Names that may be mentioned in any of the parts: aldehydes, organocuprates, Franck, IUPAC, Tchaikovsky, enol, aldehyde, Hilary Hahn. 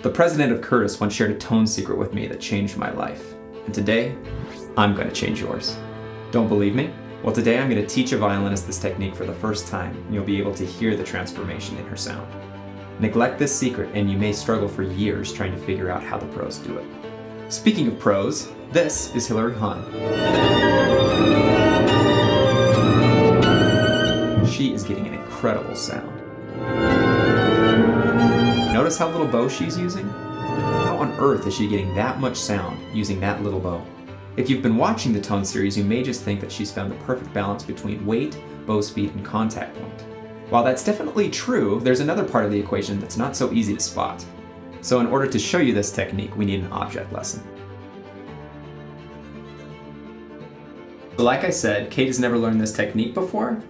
The president of Curtis once shared a tone secret with me that changed my life. And today, I'm going to change yours. Don't believe me? Well, today I'm going to teach a violinist this technique for the first time, and you'll be able to hear the transformation in her sound. Neglect this secret, and you may struggle for years trying to figure out how the pros do it. Speaking of pros, this is Hilary Hahn. She is getting an incredible sound. Notice how little bow she's using? How on earth is she getting that much sound using that little bow? If you've been watching the Tone series, you may just think that she's found the perfect balance between weight, bow speed, and contact point. While that's definitely true, there's another part of the equation that's not so easy to spot. So in order to show you this technique, we need an object lesson. So like I said, Kate has never learned this technique before.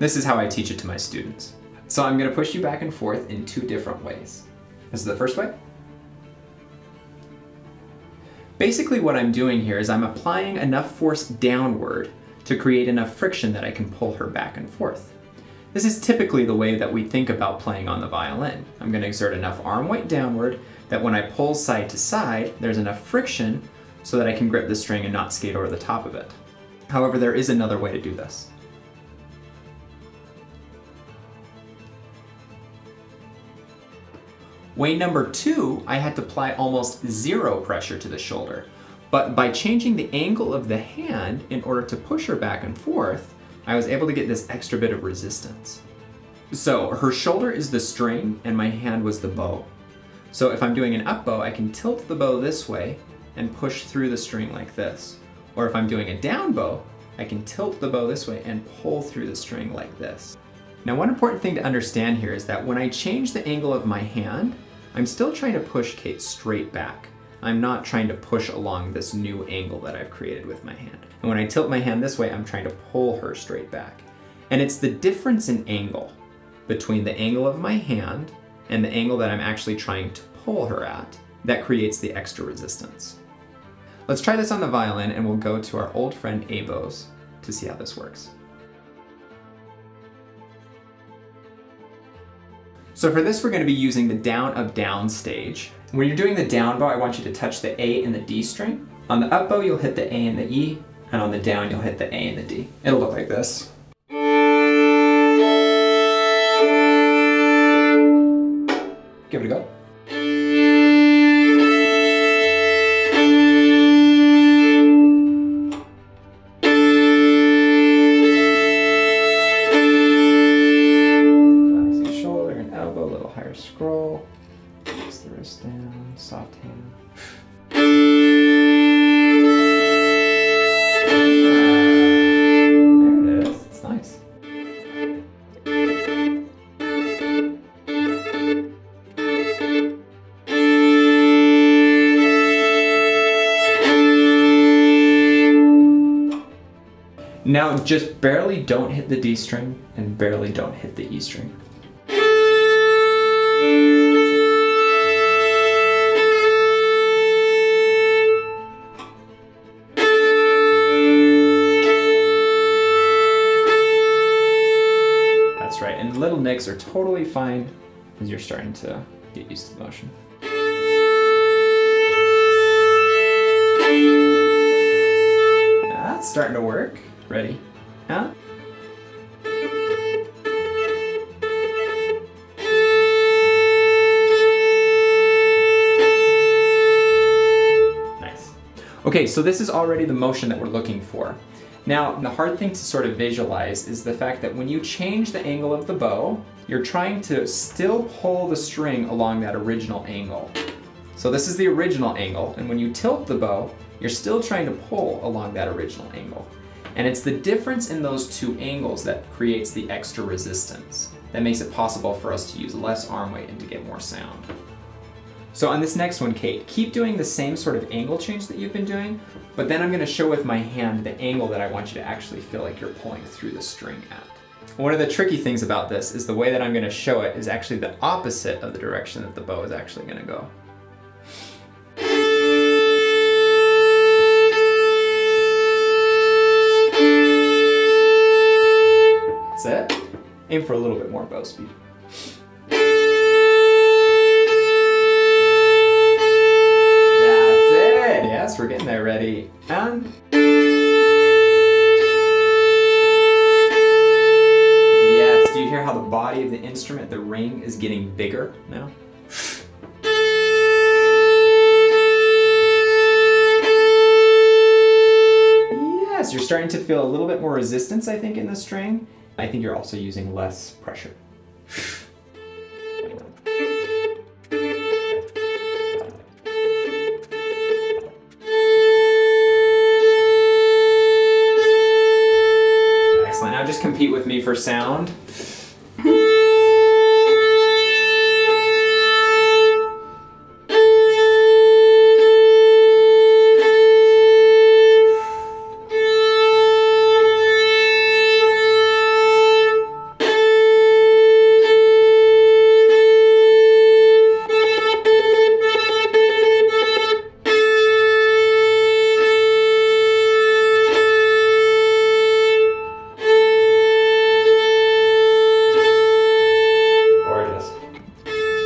This is how I teach it to my students. So I'm going to push you back and forth in two different ways. This is the first way. Basically what I'm doing here is I'm applying enough force downward to create enough friction that I can pull her back and forth. This is typically the way that we think about playing on the violin. I'm going to exert enough arm weight downward that when I pull side to side, there's enough friction so that I can grip the string and not skate over the top of it. However, there is another way to do this. Way number two, I had to apply almost zero pressure to the shoulder, but by changing the angle of the hand in order to push her back and forth, I was able to get this extra bit of resistance. So her shoulder is the string and my hand was the bow. So if I'm doing an up bow, I can tilt the bow this way and push through the string like this. Or if I'm doing a down bow, I can tilt the bow this way and pull through the string like this. Now one important thing to understand here is that when I change the angle of my hand, I'm still trying to push Kate straight back. I'm not trying to push along this new angle that I've created with my hand. And when I tilt my hand this way, I'm trying to pull her straight back. And it's the difference in angle between the angle of my hand and the angle that I'm actually trying to pull her at that creates the extra resistance. Let's try this on the violin and we'll go to our old friend Abos to see how this works. So for this, we're going to be using the down up down stage. When you're doing the down bow, I want you to touch the A and the D string. On the up bow, you'll hit the A and the E, and on the down, you'll hit the A and the D. It'll look like this. Give it a go. Scroll, place the wrist down, soft hand. There it is, it's nice. Now just barely don't hit the D string and barely don't hit the E string. Right, and little nicks are totally fine as you're starting to get used to the motion. That's starting to work. Ready? Yeah. Nice. Okay, so this is already the motion that we're looking for. Now, the hard thing to sort of visualize is the fact that when you change the angle of the bow, you're trying to still pull the string along that original angle. So this is the original angle, and when you tilt the bow, you're still trying to pull along that original angle. And it's the difference in those two angles that creates the extra resistance, that makes it possible for us to use less arm weight and to get more sound. So on this next one, Kate, keep doing the same sort of angle change that you've been doing, but then I'm going to show with my hand the angle that I want you to actually feel like you're pulling through the string at. One of the tricky things about this is the way that I'm going to show it is actually the opposite of the direction that the bow is actually going to go. That's it. Aim for a little bit more bow speed. ring is getting bigger now. Yes, you're starting to feel a little bit more resistance, I think, in the string. I think you're also using less pressure. Excellent, now just compete with me for sound.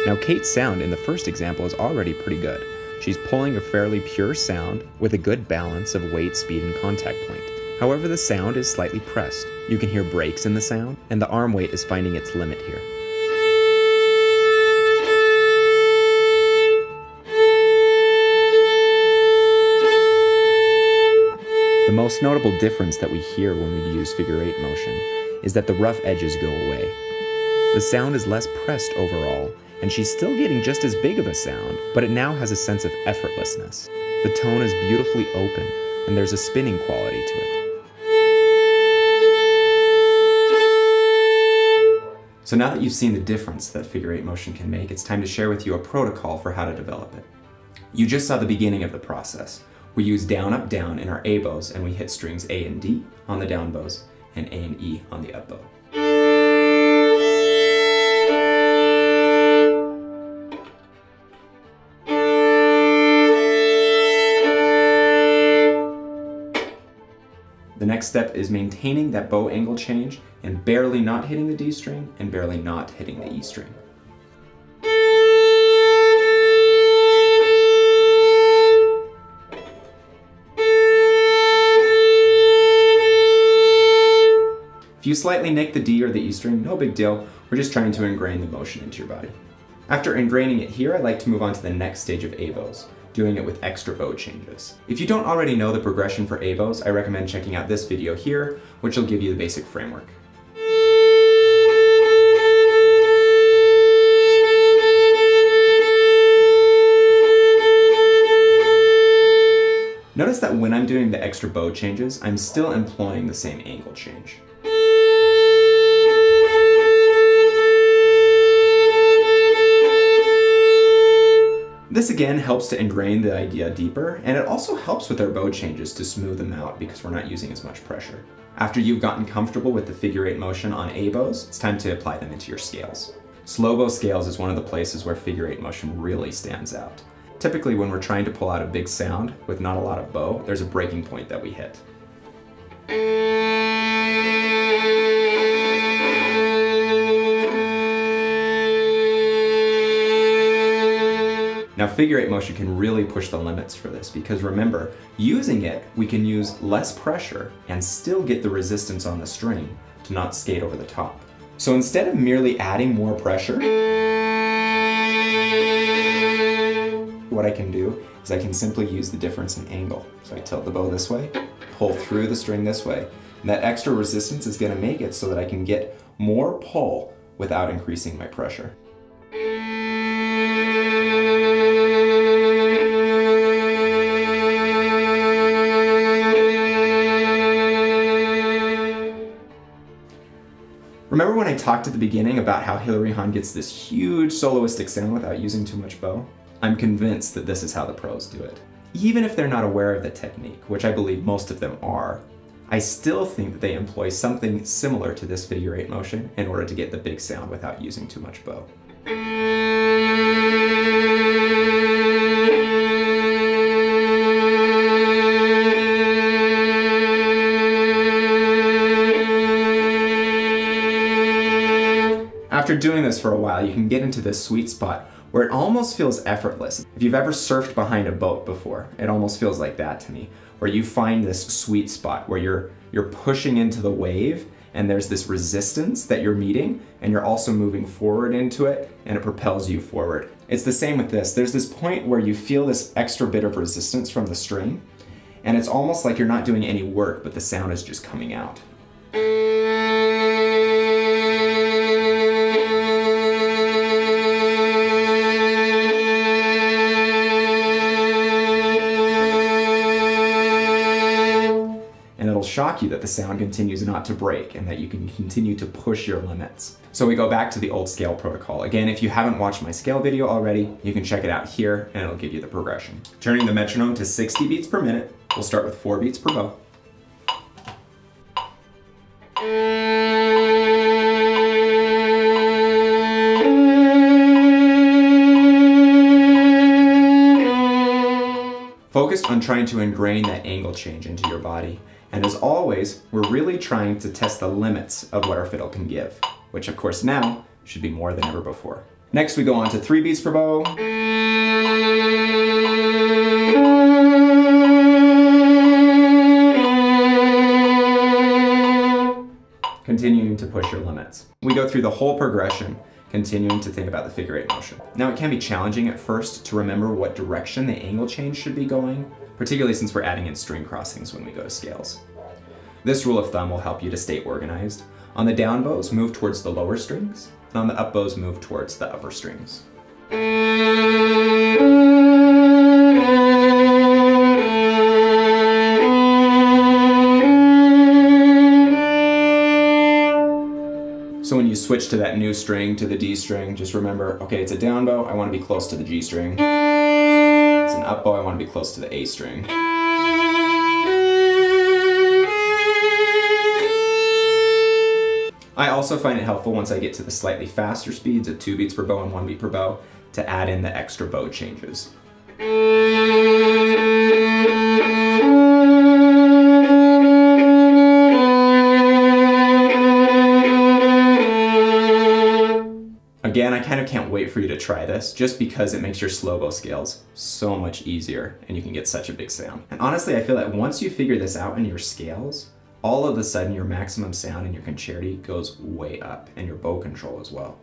Now Kate's sound in the first example is already pretty good. She's pulling a fairly pure sound with a good balance of weight, speed, and contact point. However, the sound is slightly pressed. You can hear breaks in the sound, and the arm weight is finding its limit here. The most notable difference that we hear when we use figure eight motion is that the rough edges go away. The sound is less pressed overall, and she's still getting just as big of a sound, but it now has a sense of effortlessness. The tone is beautifully open, and there's a spinning quality to it. So now that you've seen the difference that figure eight motion can make, it's time to share with you a protocol for how to develop it. You just saw the beginning of the process. We use down, up, down in our A bows, and we hit strings A and D on the down bows, and A and E on the up bow. The next step is maintaining that bow angle change and barely not hitting the D string and barely not hitting the E string. If you slightly nick the D or the E string, no big deal. We're just trying to ingrain the motion into your body. After ingraining it here, I like to move on to the next stage of A bows, doing it with extra bow changes. If you don't already know the progression for A bows, I recommend checking out this video here, which will give you the basic framework. Notice that when I'm doing the extra bow changes, I'm still employing the same angle change. This again helps to ingrain the idea deeper, and it also helps with our bow changes to smooth them out because we're not using as much pressure. After you've gotten comfortable with the figure eight motion on A bows, it's time to apply them into your scales. Slow bow scales is one of the places where figure eight motion really stands out. Typically when we're trying to pull out a big sound with not a lot of bow, there's a breaking point that we hit. Now figure eight motion can really push the limits for this because remember, using it, we can use less pressure and still get the resistance on the string to not skate over the top. So instead of merely adding more pressure, what I can do is I can simply use the difference in angle. So I tilt the bow this way, pull through the string this way, and that extra resistance is going to make it so that I can get more pull without increasing my pressure. Remember when I talked at the beginning about how Hilary Hahn gets this huge soloistic sound without using too much bow? I'm convinced that this is how the pros do it. Even if they're not aware of the technique, which I believe most of them are, I still think that they employ something similar to this figure eight motion in order to get the big sound without using too much bow. After doing this for a while, you can get into this sweet spot where it almost feels effortless. If you've ever surfed behind a boat before, it almost feels like that to me, where you find this sweet spot where you're pushing into the wave and there's this resistance that you're meeting, and you're also moving forward into it, and it propels you forward. It's the same with this. There's this point where you feel this extra bit of resistance from the string, and it's almost like you're not doing any work, but the sound is just coming out. Shock you that the sound continues not to break and that you can continue to push your limits. So we go back to the old scale protocol. Again, if you haven't watched my scale video already, you can check it out here and it'll give you the progression. Turning the metronome to 60 beats per minute, we'll start with 4 beats per bow. Focused on trying to ingrain that angle change into your body. And as always, we're really trying to test the limits of what our fiddle can give, which of course now should be more than ever before. Next we go on to 3 beats per bow. Continuing to push your limits. We go through the whole progression, continuing to think about the figure 8 motion. Now it can be challenging at first to remember what direction the angle change should be going, particularly since we're adding in string crossings when we go to scales. This rule of thumb will help you to stay organized. On the down bows, move towards the lower strings, and on the up bows, move towards the upper strings. So when you switch to that new string, to the D string, just remember, okay, it's a down bow, I want to be close to the G string. It's an up bow, I want to be close to the A string. I also find it helpful once I get to the slightly faster speeds of 2 beats per bow and 1 beat per bow to add in the extra bow changes. Again, I kind of can't wait for you to try this just because it makes your slow-bow scales so much easier and you can get such a big sound. And honestly, I feel that once you figure this out in your scales, all of a sudden your maximum sound in your concerti goes way up and your bow control as well.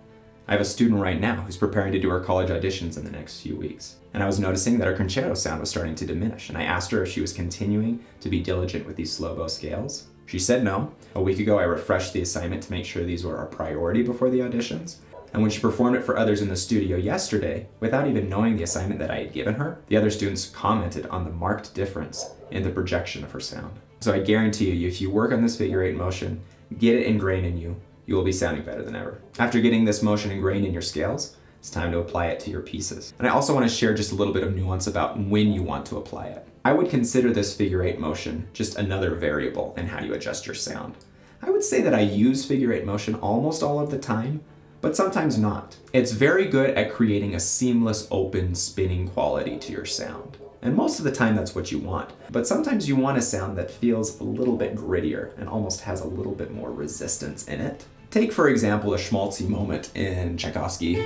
I have a student right now who's preparing to do her college auditions in the next few weeks, and I was noticing that her concerto sound was starting to diminish, and I asked her if she was continuing to be diligent with these slow-bow scales. She said no. A week ago, I refreshed the assignment to make sure these were our priority before the auditions. And when she performed it for others in the studio yesterday, without even knowing the assignment that I had given her, the other students commented on the marked difference in the projection of her sound. So I guarantee you, if you work on this figure 8 motion, get it ingrained in you, you will be sounding better than ever. After getting this motion ingrained in your scales, it's time to apply it to your pieces. And I also want to share just a little bit of nuance about when you want to apply it. I would consider this figure 8 motion just another variable in how you adjust your sound. I would say that I use figure 8 motion almost all of the time, but sometimes not. It's very good at creating a seamless, open, spinning quality to your sound. And most of the time that's what you want. But sometimes you want a sound that feels a little bit grittier and almost has a little bit more resistance in it. Take, for example, a schmaltzy moment in Tchaikovsky.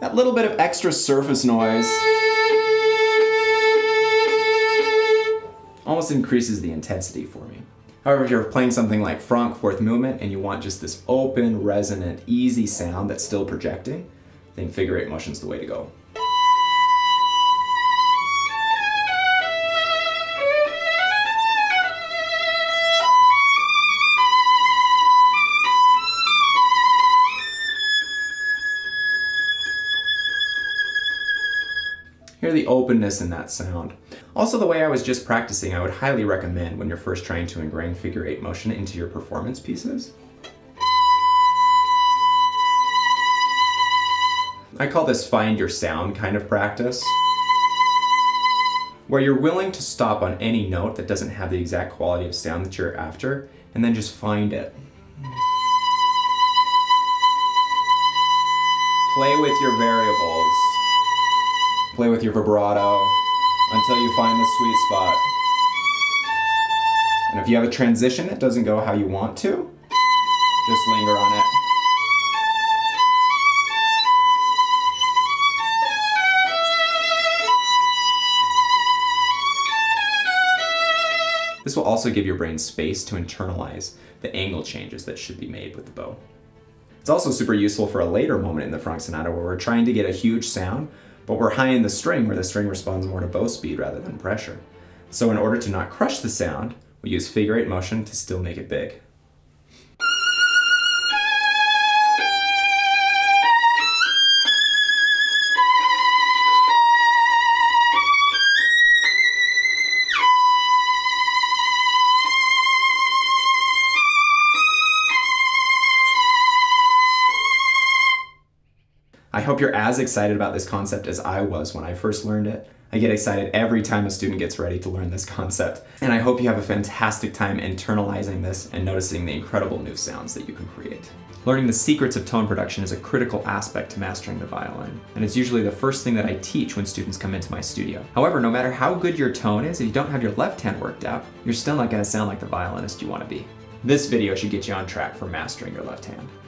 That little bit of extra surface noise almost increases the intensity for me. However, if you're playing something like Franck 4th movement and you want just this open, resonant, easy sound that's still projecting, then figure 8 motion's the way to go. Hear the openness in that sound. Also, the way I was just practicing, I would highly recommend when you're first trying to ingrain figure 8 motion into your performance pieces. I call this find your sound kind of practice, where you're willing to stop on any note that doesn't have the exact quality of sound that you're after, and then just find it. Play with your variables. Play with your vibrato until you find the sweet spot. And if you have a transition that doesn't go how you want to, just linger on it. This will also give your brain space to internalize the angle changes that should be made with the bow. It's also super useful for a later moment in the Franck Sonata where we're trying to get a huge sound, but we're high in the string where the string responds more to bow speed rather than pressure. So in order to not crush the sound, we use figure-8 motion to still make it big. I hope you're as excited about this concept as I was when I first learned it. I get excited every time a student gets ready to learn this concept, and I hope you have a fantastic time internalizing this and noticing the incredible new sounds that you can create. Learning the secrets of tone production is a critical aspect to mastering the violin, and it's usually the first thing that I teach when students come into my studio. However, no matter how good your tone is, if you don't have your left hand worked out, you're still not going to sound like the violinist you want to be. This video should get you on track for mastering your left hand.